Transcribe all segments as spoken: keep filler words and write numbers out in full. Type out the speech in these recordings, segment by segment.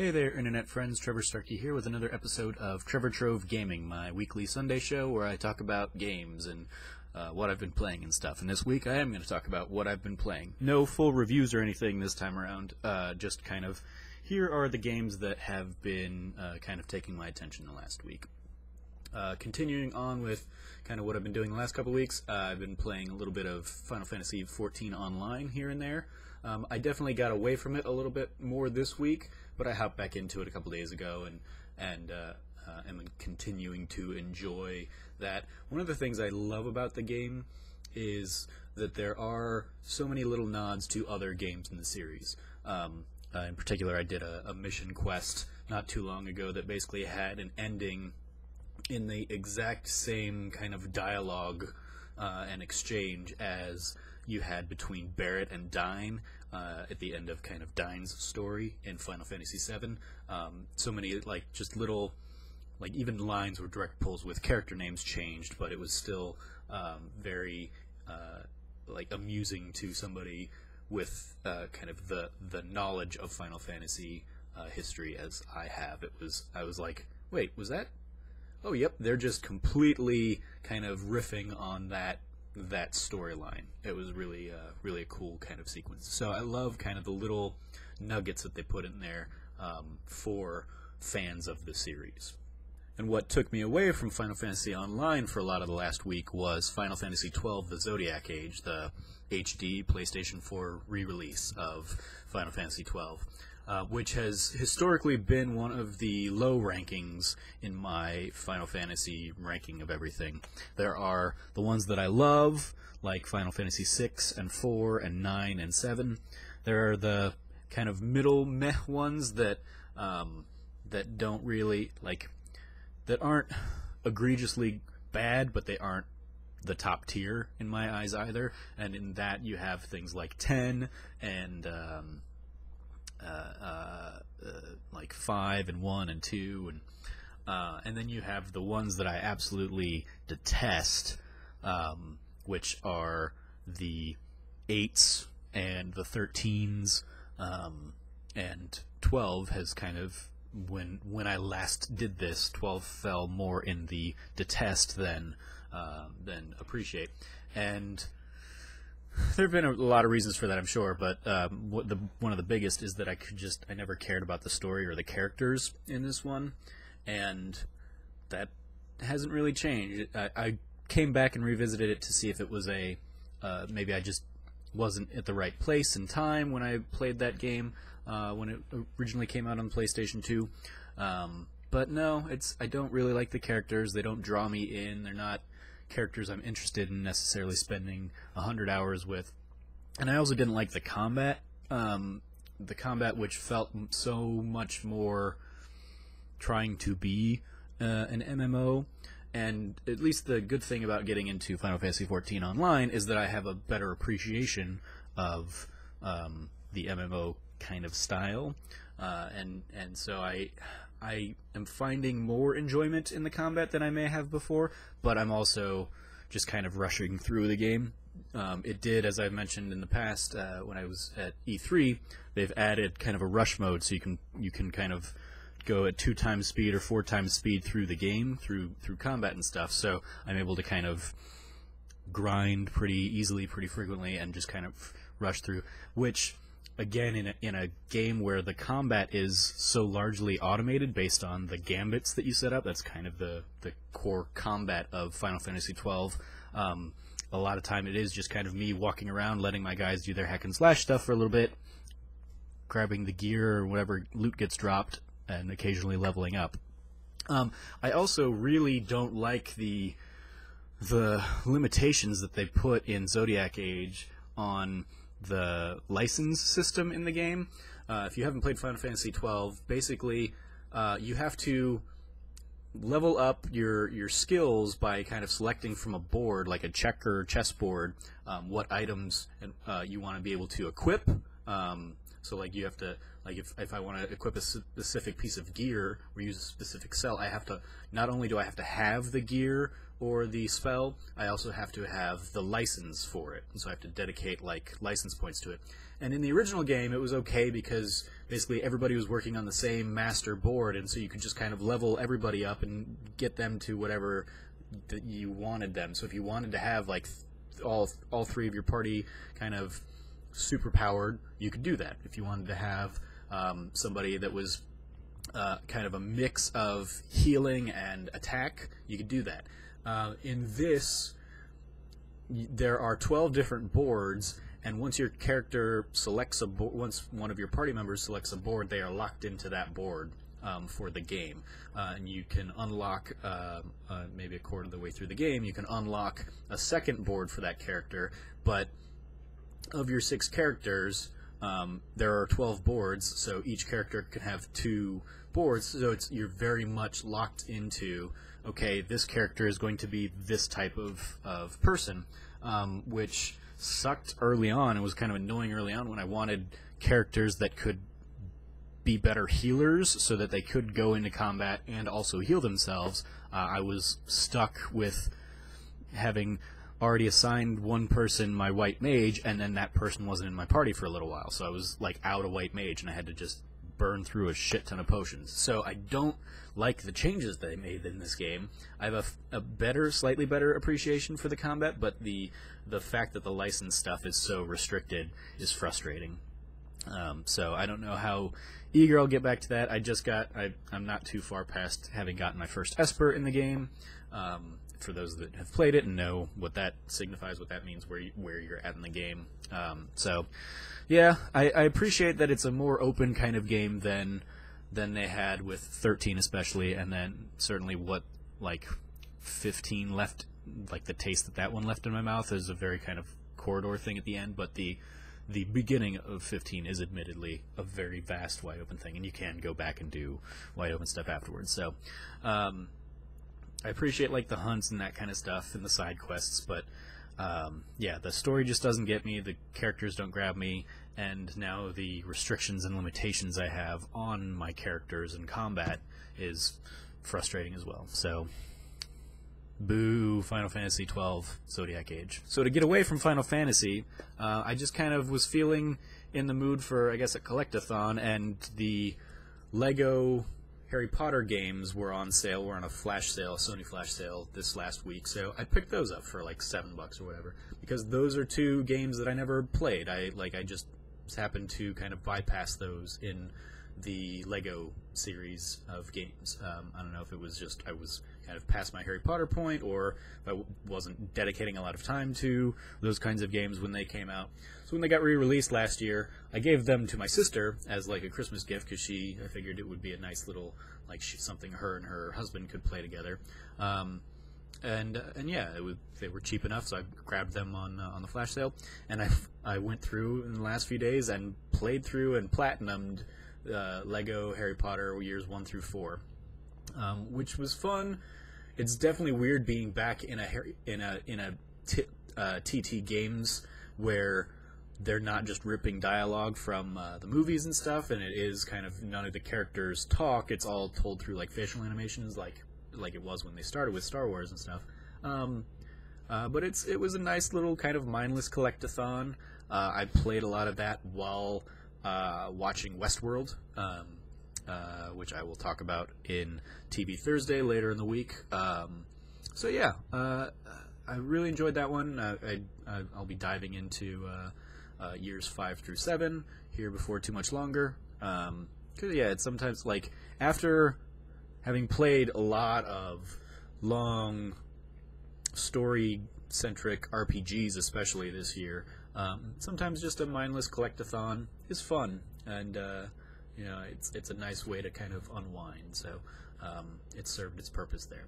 Hey there, internet friends. Trevor Starkey here with another episode of Trevor Trove Gaming, my weekly Sunday show where I talk about games and uh, what I've been playing and stuff. And this week I am going to talk about what I've been playing. No full reviews or anything this time around, uh, just kind of here are the games that have been uh, kind of taking my attention the last week. Uh, continuing on with kind of what I've been doing the last couple weeks, uh, I've been playing a little bit of Final Fantasy fourteen Online here and there. Um, I definitely got away from it a little bit more this week, but I hopped back into it a couple days ago and and uh, uh, am continuing to enjoy that. One of the things I love about the game is that there are so many little nods to other games in the series. Um, uh, in particular, I did a, a mission quest not too long ago that basically had an ending in the exact same kind of dialogue uh, and exchange as you had between Barrett and Dine uh, at the end of kind of Dine's story in Final Fantasy seven. Um, so many, like, just little, like, even lines were direct pulls with character names changed, but it was still um, very, uh, like, amusing to somebody with uh, kind of the, the knowledge of Final Fantasy uh, history as I have. It was, I was like, wait, was that? Oh, yep, they're just completely kind of riffing on that that storyline. It was really, uh, really a cool kind of sequence. So I love kind of the little nuggets that they put in there um, for fans of the series. And what took me away from Final Fantasy Online for a lot of the last week was Final Fantasy twelve, The Zodiac Age, the H D PlayStation four re-release of Final Fantasy twelve. Uh, which has historically been one of the low rankings in my Final Fantasy ranking of everything. There are the ones that I love, like Final Fantasy six and four and nine and seven. There are the kind of middle meh ones that um, that don't really, like, that aren't egregiously bad, but they aren't the top tier in my eyes either. And in that you have things like ten and Um, Uh, uh, uh, like five and one and two, and uh, and then you have the ones that I absolutely detest, um, which are the eights and the thirteens, um, and twelve has kind of, when when I last did this, twelve fell more in the detest than uh, than appreciate, and there have been a lot of reasons for that, I'm sure, but um, what the, one of the biggest is that I could just, I never cared about the story or the characters in this one, and that hasn't really changed. I, I came back and revisited it to see if it was a, uh, maybe I just wasn't at the right place and time when I played that game, uh, when it originally came out on PlayStation two, um, but no, it's, I don't really like the characters. They don't draw me in, they're not characters I'm interested in necessarily spending a hundred hours with. And I also didn't like the combat, um, the combat which felt so much more trying to be uh, an M M O. And at least the good thing about getting into Final Fantasy fourteen Online is that I have a better appreciation of um, the M M O kind of style, uh, and and so I I am finding more enjoyment in the combat than I may have before, but I'm also just kind of rushing through the game. Um, it did, as I've mentioned in the past, uh, when I was at E three, they've added kind of a rush mode, so you can you can kind of go at two times speed or four times speed through the game through through combat and stuff. So I'm able to kind of grind pretty easily, pretty frequently, and just kind of rush through, which, again, in a, in a game where the combat is so largely automated based on the gambits that you set up, that's kind of the, the core combat of Final Fantasy twelve. Um, a lot of time it is just kind of me walking around, letting my guys do their hack and slash stuff for a little bit, grabbing the gear or whatever loot gets dropped, and occasionally leveling up. Um, I also really don't like the, the limitations that they put in Zodiac Age on the license system in the game. Uh, if you haven't played Final Fantasy twelve, basically uh, you have to level up your your skills by kind of selecting from a board, like a checker chessboard, um, what items uh, you want to be able to equip. Um, so like you have to, like if, if I want to equip a specific piece of gear or use a specific cell, I have to, not only do I have to have the gear or the spell, I also have to have the license for it, and so I have to dedicate like license points to it. And in the original game, it was okay because basically everybody was working on the same master board, and so you could just kind of level everybody up and get them to whatever that you wanted them. So if you wanted to have like all all three of your party kind of superpowered, you could do that. If you wanted to have um, somebody that was Uh, kind of a mix of healing and attack, you could do that. Uh, in this, there are twelve different boards, and once your character selects a board, once one of your party members selects a board, they are locked into that board um, for the game. Uh, and you can unlock, uh, uh, maybe a quarter of the way through the game, you can unlock a second board for that character, but of your six characters, Um, there are twelve boards, so each character can have two boards, so it's, you're very much locked into, okay, this character is going to be this type of, of person, um, which sucked early on. It was kind of annoying early on when I wanted characters that could be better healers so that they could go into combat and also heal themselves. Uh, I was stuck with having already assigned one person my white mage, and then that person wasn't in my party for a little while, so I was like out a white mage, and I had to just burn through a shit ton of potions. So I don't like the changes they made in this game. I have a, a better, slightly better appreciation for the combat, but the the fact that the license stuff is so restricted is frustrating. Um, so I don't know how eager I'll get back to that. I just got, I, I'm not too far past having gotten my first Esper in the game. Um, for those that have played it and know what that signifies, what that means, where, you, where you're at in the game. Um, so, yeah, I, I appreciate that it's a more open kind of game than than they had with thirteen especially, and then certainly what, like, fifteen left, like the taste that that one left in my mouth is a very kind of corridor thing at the end, but the the beginning of fifteen is admittedly a very vast, wide-open thing, and you can go back and do wide-open stuff afterwards. So, um... I appreciate, like, the hunts and that kind of stuff and the side quests, but, um, yeah, the story just doesn't get me, the characters don't grab me, and now the restrictions and limitations I have on my characters in combat is frustrating as well. So, boo, Final Fantasy twelve, Zodiac Age. So to get away from Final Fantasy, uh, I just kind of was feeling in the mood for, I guess, a collect-a-thon, and the Lego Harry Potter games were on sale, were on a flash sale, Sony flash sale this last week, so I picked those up for like seven bucks or whatever, because those are two games that I never played. I like I just happened to kind of bypass those in the Lego series of games. Um, I don't know if it was just I was kind of past my Harry Potter point, or if I w wasn't dedicating a lot of time to those kinds of games when they came out. So when they got re-released last year, I gave them to my sister as like a Christmas gift, because she, I figured it would be a nice little, like she, something her and her husband could play together. Um, and and yeah, it was, they were cheap enough, so I grabbed them on uh, on the flash sale, and I I went through in the last few days and played through and platinumed uh, Lego Harry Potter years one through four, um, which was fun. It's definitely weird being back in a in a in a t uh, T T Games where they're not just ripping dialogue from uh, the movies and stuff, and it is kind of none of the characters talk. It's all told through like facial animations, like like it was when they started with Star Wars and stuff. Um, uh, but it's it was a nice little kind of mindless collect-a-thon. Uh, I played a lot of that while uh, watching Westworld. Um, Uh, which I will talk about in T V Thursday later in the week. Um, so yeah, uh, I really enjoyed that one. Uh, I, I, I'll be diving into uh, uh, years five through seven here before too much longer. Um, 'cause yeah, it's sometimes like after having played a lot of long story-centric R P Gs, especially this year, um, sometimes just a mindless collect-a-thon is fun, and uh, you know, it's it's a nice way to kind of unwind, so um, it served its purpose there.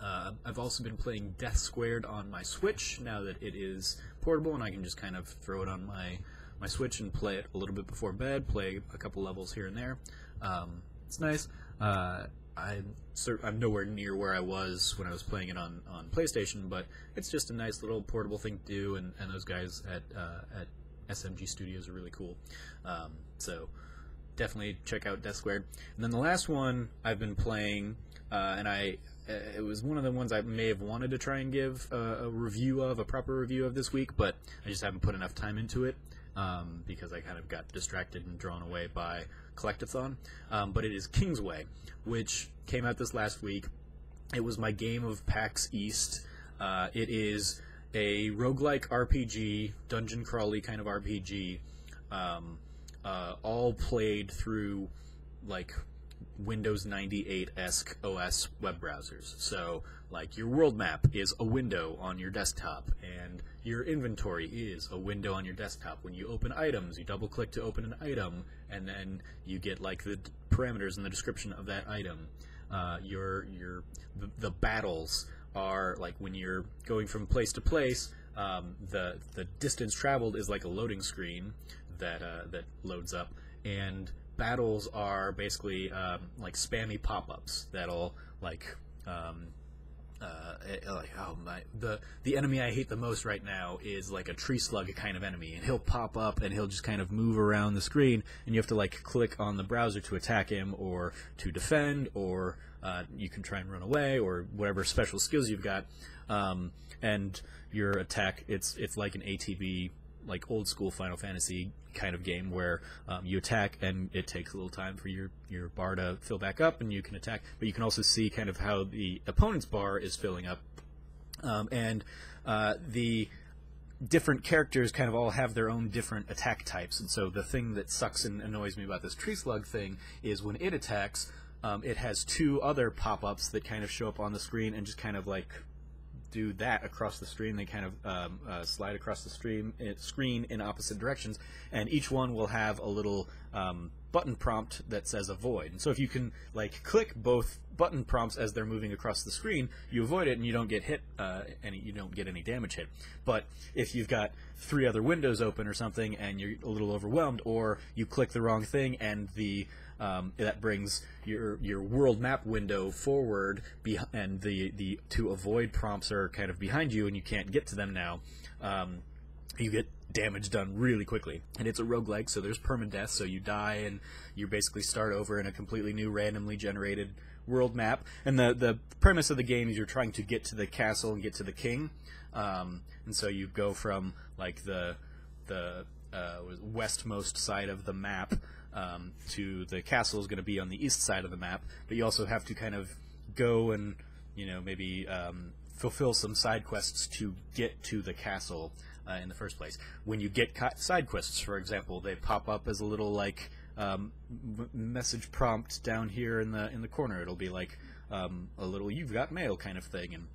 Uh, I've also been playing Death Squared on my Switch now that it is portable, and I can just kind of throw it on my, my Switch and play it a little bit before bed, play a couple levels here and there. Um, it's nice. Uh, I'm, I'm nowhere near where I was when I was playing it on, on PlayStation, but it's just a nice little portable thing to do, and, and those guys at, uh, at S M G Studios are really cool. Um, so definitely check out Death Squared. And then the last one I've been playing, uh, and I it was one of the ones I may have wanted to try and give a, a review of, a proper review of this week, but I just haven't put enough time into it um, because I kind of got distracted and drawn away by Collectathon. Um, but it is Kingsway, which came out this last week. It was my game of PAX East. Uh, it is a roguelike R P G, dungeon crawly kind of R P G, um, uh, all played through, like, Windows ninety-eight-esque O S web browsers. So, like, your world map is a window on your desktop, and your inventory is a window on your desktop. When you open items, you double-click to open an item, and then you get, like, the parameters and the description of that item. Uh, your, your, the, the battles are, like, when you're going from place to place, um, the, the distance traveled is like a loading screen that, uh, that loads up, and battles are basically um, like spammy pop-ups that'll like um, uh, like oh my the the enemy I hate the most right now is like a tree slug kind of enemy, and he'll pop up and he'll just kind of move around the screen, and you have to like click on the browser to attack him or to defend, or uh, you can try and run away or whatever special skills you've got, um, and your attack it's it's like an A T B, like old school Final Fantasy kind of game where um, you attack and it takes a little time for your, your bar to fill back up and you can attack, but you can also see kind of how the opponent's bar is filling up. Um, and uh, the different characters kind of all have their own different attack types, and so the thing that sucks and annoys me about this tree slug thing is when it attacks, um, it has two other pop-ups that kind of show up on the screen and just kind of like do that across the screen. They kind of um, uh, slide across the stream, screen in opposite directions, and each one will have a little um, button prompt that says avoid. And so if you can like click both button prompts as they're moving across the screen, you avoid it and you don't get hit, uh, and you don't get any damage hit. But if you've got three other windows open or something and you're a little overwhelmed, or you click the wrong thing and the Um, that brings your your world map window forward, be and the the to avoid prompts are kind of behind you, and you can't get to them now. Um, you get damage done really quickly, and it's a roguelike, so there's permadeath. So you die, and you basically start over in a completely new, randomly generated world map. And the the premise of the game is you're trying to get to the castle and get to the king, um, and so you go from like the the uh, westmost side of the map. Um, to the castle is going to be on the east side of the map, but you also have to kind of go and, you know, maybe um, fulfill some side quests to get to the castle uh, in the first place. When you get side quests, for example, they pop up as a little like um, m message prompt down here in the in the corner. It'll be like um, a little "you've got mail" kind of thing, and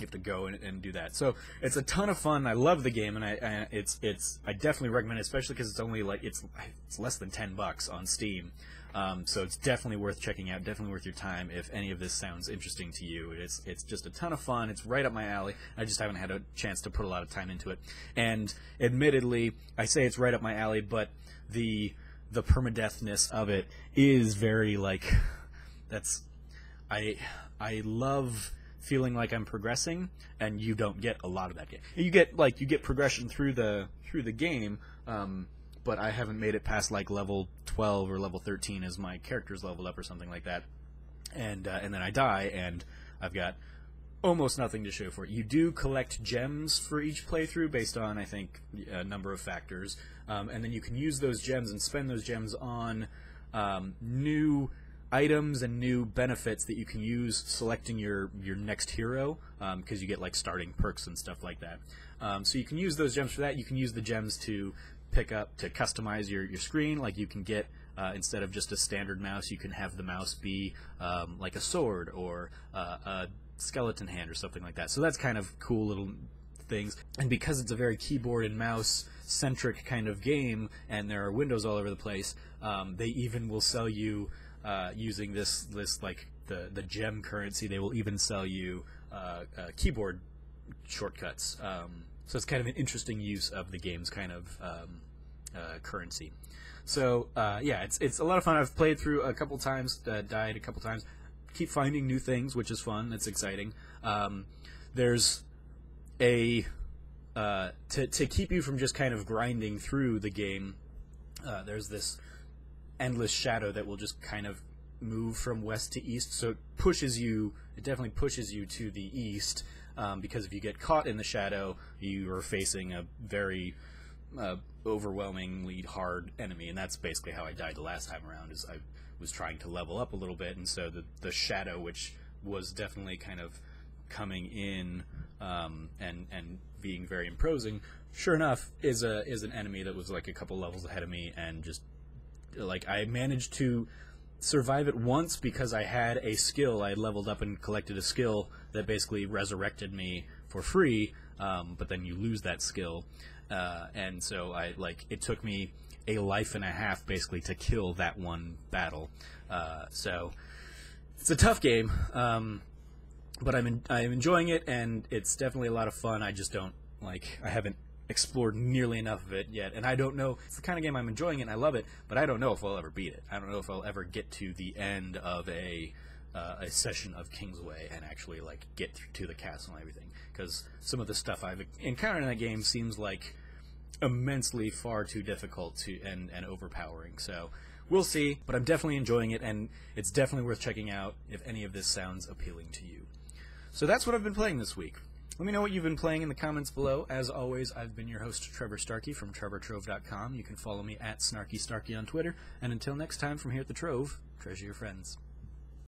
you have to go and, and do that. So it's a ton of fun. I love the game, and I, I it's it's I definitely recommend it, especially because it's only like it's it's less than ten bucks on Steam. Um, so it's definitely worth checking out. Definitely worth your time if any of this sounds interesting to you. It's it's just a ton of fun. It's right up my alley. I just haven't had a chance to put a lot of time into it. And admittedly, I say it's right up my alley, but the the permadeathness of it is very like that's I I love. feeling like I'm progressing, and you don't get a lot of that game. You get like you get progression through the through the game, um, but I haven't made it past like level twelve or level thirteen as my character's leveled up or something like that, and uh, and then I die, and I've got almost nothing to show for it. You do collect gems for each playthrough based on I think a number of factors, um, and then you can use those gems and spend those gems on um, new items and new benefits that you can use selecting your your next hero, um, because you get like starting perks and stuff like that, um, so you can use those gems for that. You can use the gems to pick up to customize your, your screen, like you can get uh, instead of just a standard mouse, you can have the mouse be um, like a sword or uh, a skeleton hand or something like that. So that's kind of cool little things, and because it's a very keyboard and mouse centric kind of game and there are windows all over the place, um, they even will sell you Uh, using this, this like the the gem currency, they will even sell you uh, uh, keyboard shortcuts. Um, so it's kind of an interesting use of the game's kind of um, uh, currency. So uh, yeah, it's it's a lot of fun. I've played through a couple times, uh, died a couple times. Keep finding new things, which is fun. It's exciting. Um, there's a uh, to to keep you from just kind of grinding through the game. Uh, there's this endless shadow that will just kind of move from west to east, so it pushes you, it definitely pushes you to the east, um, because if you get caught in the shadow, you are facing a very uh, overwhelmingly hard enemy, and that's basically how I died the last time around, is I was trying to level up a little bit, and so the, the shadow, which was definitely kind of coming in um, and, and being very imposing, sure enough, is a is an enemy that was like a couple levels ahead of me, and just like I managed to survive it once because I had a skill. I leveled up and collected a skill that basically resurrected me for free, um, but then you lose that skill, uh, and so I like it took me a life and a half basically to kill that one battle. Uh, so it's a tough game, um, but I'm in, I'm enjoying it, and it's definitely a lot of fun. I just don't like I haven't. explored nearly enough of it yet, and I don't know, it's the kind of game I'm enjoying it and I love it, but I don't know if I'll ever beat it. I don't know if I'll ever get to the end of a uh, a session of Kingsway and actually like get to the castle and everything, because some of the stuff I've encountered in that game seems like immensely far too difficult to and, and overpowering, so we'll see, but I'm definitely enjoying it, and it's definitely worth checking out if any of this sounds appealing to you. So that's what I've been playing this week. Let me know what you've been playing in the comments below. As always, I've been your host, Trevor Starkey from trevor trove dot com. You can follow me at snarky starkey on Twitter. And until next time, from here at the Trove, treasure your friends.